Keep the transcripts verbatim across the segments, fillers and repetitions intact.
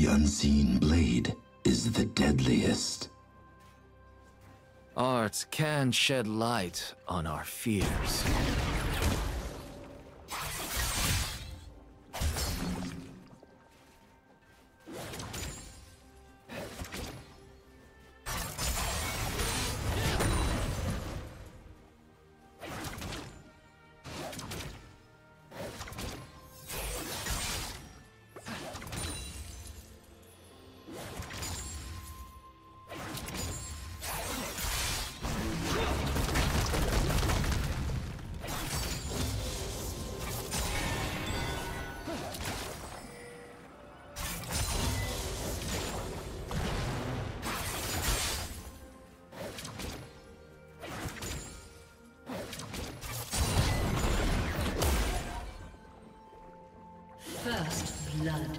The unseen blade is the deadliest. Art can shed light on our fears. First blood.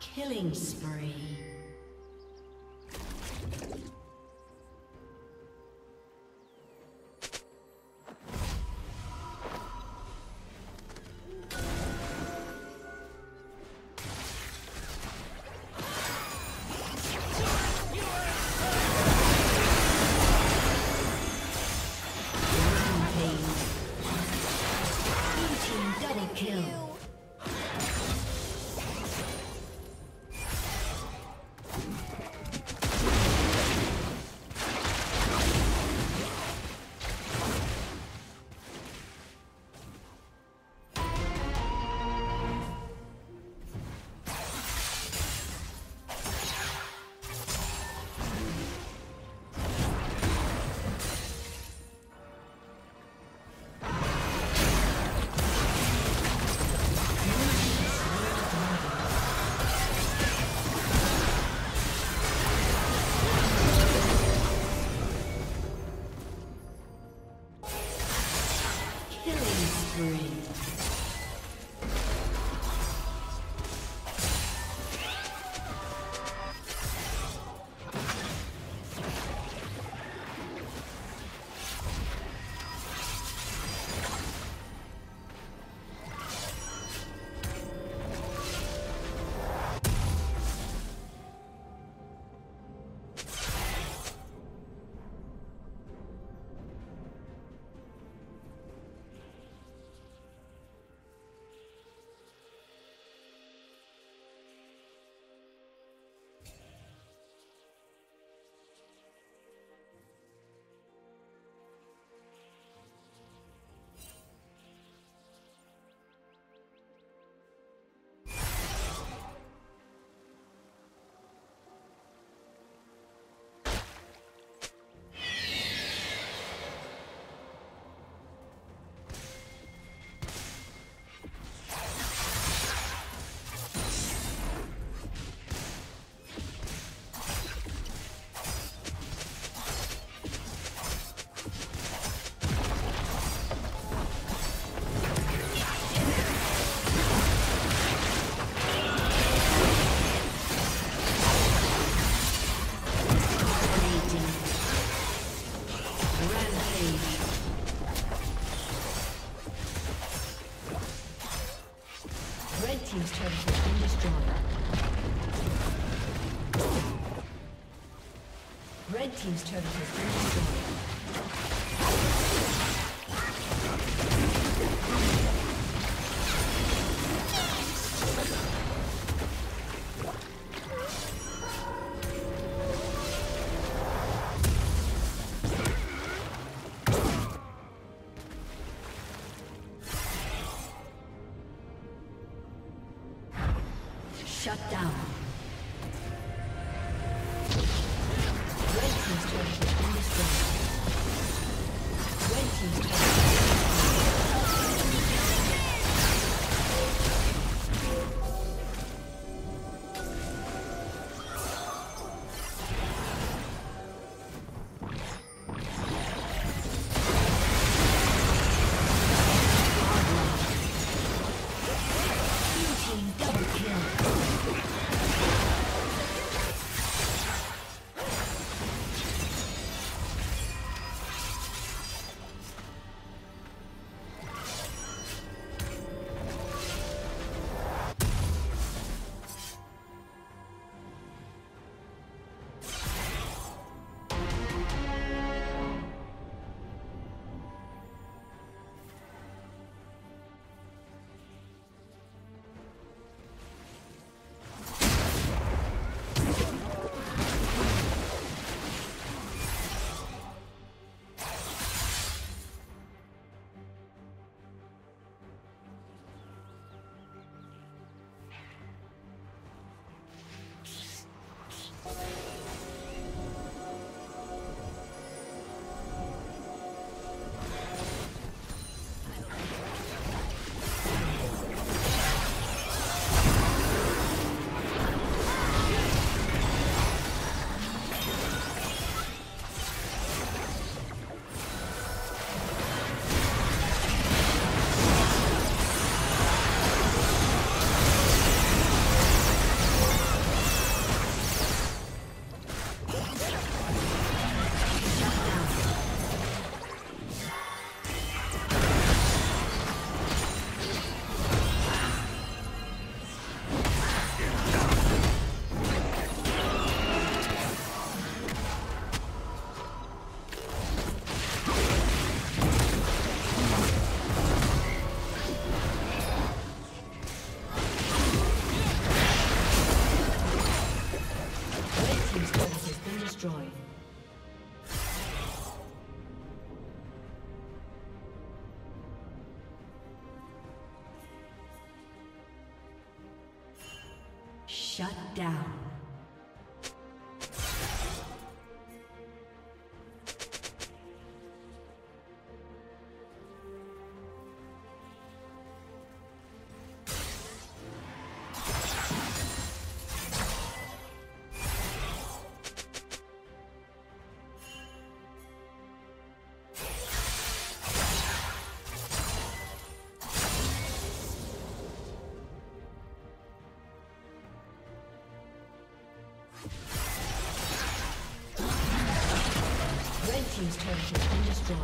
Killing spree. Team's turret has been destroyed. Red team's turret has been shut down. Red team's turret has been destroyed. Red team's down. Team's turret has been destroyed.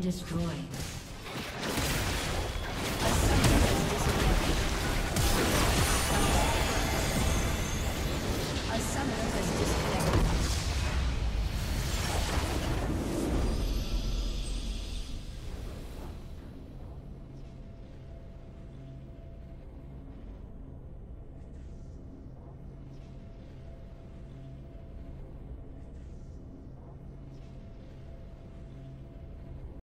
Destroyed.